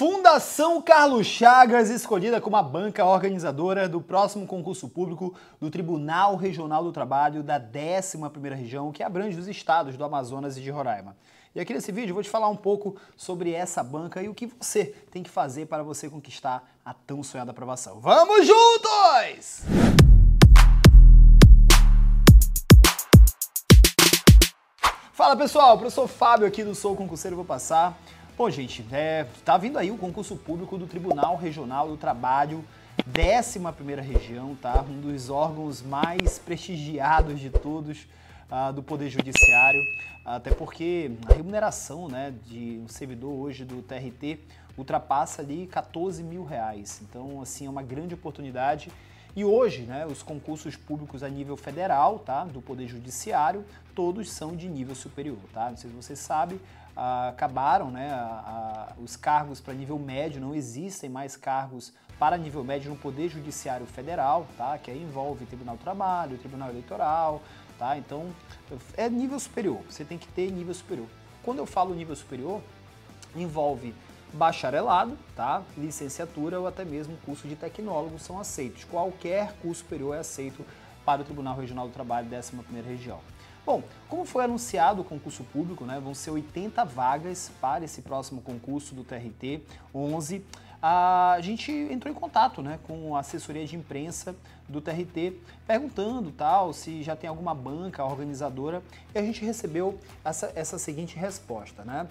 Fundação Carlos Chagas, escolhida como a banca organizadora do próximo concurso público do Tribunal Regional do Trabalho da 11ª Região, que abrange os estados do Amazonas e de Roraima. E aqui nesse vídeo eu vou te falar um pouco sobre essa banca e o que você tem que fazer para você conquistar a tão sonhada aprovação. Vamos juntos! Fala pessoal, professor Fábio aqui do Sou Concurseiro, vou passar... Bom, gente, tá vindo aí o concurso público do Tribunal Regional do Trabalho, 11ª Região, tá? Um dos órgãos mais prestigiados de todos do Poder Judiciário, até porque a remuneração, né, de um servidor hoje do TRT ultrapassa ali R$14 mil. Então, assim, é uma grande oportunidade. E hoje, né, os concursos públicos a nível federal, tá, do Poder Judiciário, todos são de nível superior, tá? Não sei se você sabe, acabaram, né, os cargos para nível médio, não existem mais cargos para nível médio no Poder Judiciário Federal, tá? Que aí envolve Tribunal do Trabalho, Tribunal Eleitoral, tá? Então, é nível superior, você tem que ter nível superior. Quando eu falo nível superior, envolve bacharelado, tá? Licenciatura ou até mesmo curso de tecnólogo são aceitos. Qualquer curso superior é aceito para o Tribunal Regional do Trabalho, 11ª Região. Bom, como foi anunciado o concurso público, né, vão ser 80 vagas para esse próximo concurso do TRT 11. A gente entrou em contato, né, com a assessoria de imprensa do TRT, perguntando tal se já tem alguma banca organizadora, e a gente recebeu essa seguinte resposta, né?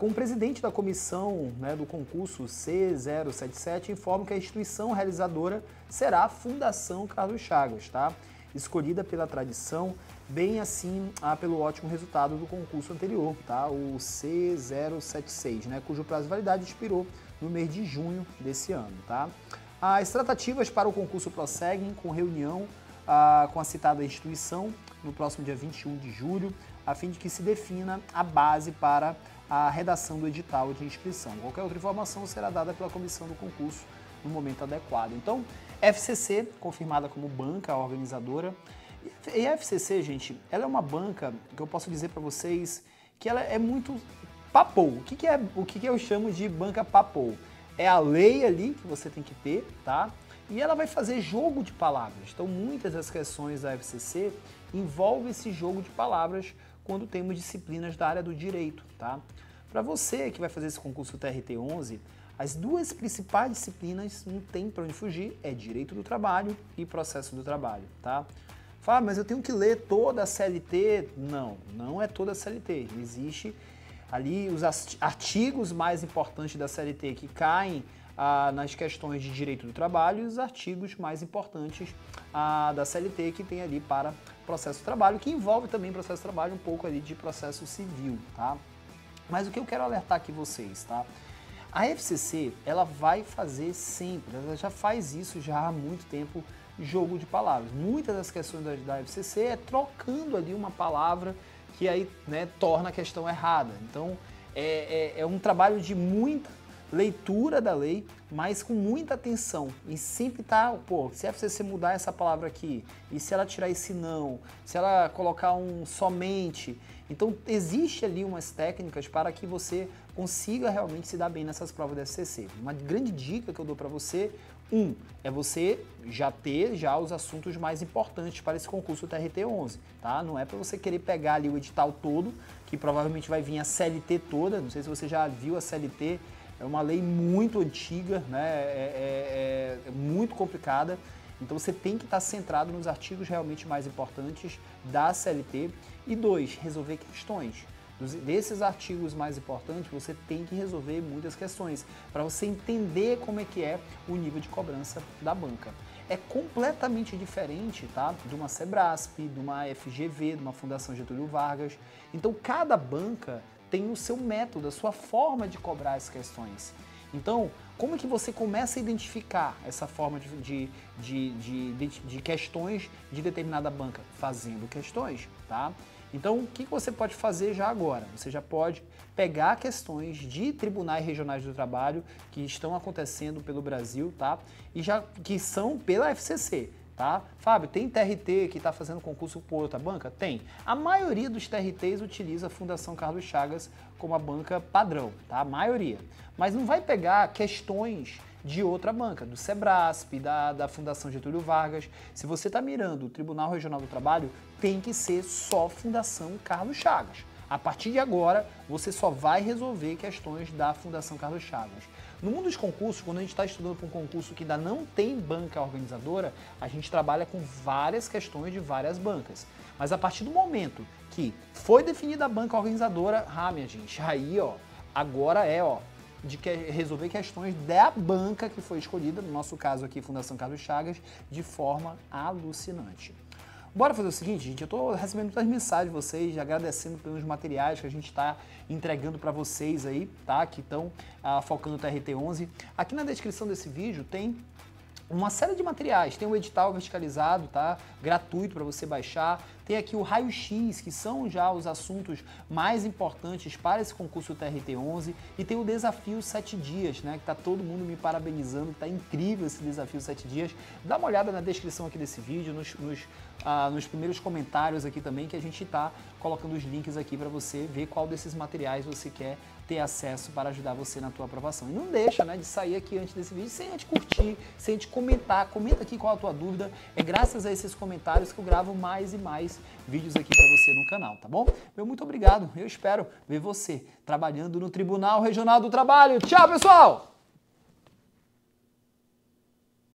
Com o presidente da comissão, né, do concurso C077, informo que a instituição realizadora será a Fundação Carlos Chagas, tá? Escolhida pela tradição, bem assim pelo ótimo resultado do concurso anterior, tá? O C076, né, cujo prazo de validade expirou no mês de junho desse ano, tá? As tratativas para o concurso prosseguem com reunião com a citada instituição no próximo dia 21 de julho, a fim de que se defina a base para a redação do edital de inscrição. Qualquer outra informação será dada pela comissão do concurso no momento adequado. Então, FCC, confirmada como banca organizadora. E a FCC, gente, ela é uma banca que eu posso dizer para vocês que ela é muito papou. O que eu chamo de banca papou? É a lei ali que você tem que ter, tá? E ela vai fazer jogo de palavras. Então, muitas das questões da FCC envolvem esse jogo de palavras quando temos disciplinas da área do direito, tá? Para você que vai fazer esse concurso TRT 11, as duas principais disciplinas não tem para onde fugir, é direito do trabalho e processo do trabalho, tá? Fala, mas eu tenho que ler toda a CLT? Não, não é toda a CLT. Existe ali os artigos mais importantes da CLT que caem nas questões de direito do trabalho e os artigos mais importantes da CLT que tem ali para processo do trabalho, que envolve também processo do trabalho, um pouco ali de processo civil, tá? Mas o que eu quero alertar aqui vocês, tá? A FCC, ela vai fazer sempre, ela já faz isso já há muito tempo, jogo de palavras. Muitas das questões da FCC é trocando ali uma palavra que aí, né, torna a questão errada. Então, é um trabalho de muita leitura da lei, mas com muita atenção, e sempre tá, pô, se a FCC mudar essa palavra aqui, e se ela tirar esse não, se ela colocar um somente, então existe ali umas técnicas para que você consiga realmente se dar bem nessas provas da FCC. Uma grande dica que eu dou para você, é você já ter os assuntos mais importantes para esse concurso TRT 11, tá? Não é para você querer pegar ali o edital todo, que provavelmente vai vir a CLT toda, não sei se você já viu a CLT, é uma lei muito antiga, né? É muito complicada, então você tem que estar centrado nos artigos realmente mais importantes da CLT. E dois, resolver questões. Desses artigos mais importantes, você tem que resolver muitas questões, para você entender como é que é o nível de cobrança da banca. É completamente diferente, tá, de uma Cebraspe, de uma FGV, de uma Fundação Getúlio Vargas. Então, cada banca tem o seu método, a sua forma de cobrar as questões. Então, como é que você começa a identificar essa forma de questões de determinada banca? Fazendo questões, tá? Então, o que você pode fazer já agora? Você já pode pegar questões de tribunais regionais do trabalho que estão acontecendo pelo Brasil, tá? E já que são pela FCC. Tá? Fábio, tem TRT que está fazendo concurso por outra banca? Tem. A maioria dos TRTs utiliza a Fundação Carlos Chagas como a banca padrão, tá? A maioria. Mas não vai pegar questões de outra banca, do Cebraspe, da Fundação Getúlio Vargas. Se você está mirando o Tribunal Regional do Trabalho, tem que ser só Fundação Carlos Chagas. A partir de agora, você só vai resolver questões da Fundação Carlos Chagas. No mundo dos concursos, quando a gente está estudando para um concurso que ainda não tem banca organizadora, a gente trabalha com várias questões de várias bancas. Mas a partir do momento que foi definida a banca organizadora, minha gente, aí ó, agora é ó, de resolver questões da banca que foi escolhida, no nosso caso aqui, Fundação Carlos Chagas, de forma alucinante. Bora fazer o seguinte, gente, eu estou recebendo muitas mensagens de vocês, agradecendo pelos materiais que a gente está entregando para vocês aí, tá? Que estão focando o TRT 11. Aqui na descrição desse vídeo tem uma série de materiais, tem o edital verticalizado, tá? Gratuito para você baixar. Tem aqui o raio-x, que são já os assuntos mais importantes para esse concurso TRT 11. E tem o desafio 7 dias, né? Que tá todo mundo me parabenizando, que tá incrível esse desafio 7 dias. Dá uma olhada na descrição aqui desse vídeo, nos primeiros comentários aqui também, que a gente tá colocando os links aqui para você ver qual desses materiais você quer ter acesso para ajudar você na tua aprovação. E não deixa, né, de sair aqui antes desse vídeo sem antes curtir, sem antes comentar. Comenta aqui qual a tua dúvida. É graças a esses comentários que eu gravo mais e mais vídeos aqui para você no canal, tá bom? Meu muito obrigado, eu espero ver você trabalhando no Tribunal Regional do Trabalho. Tchau, pessoal!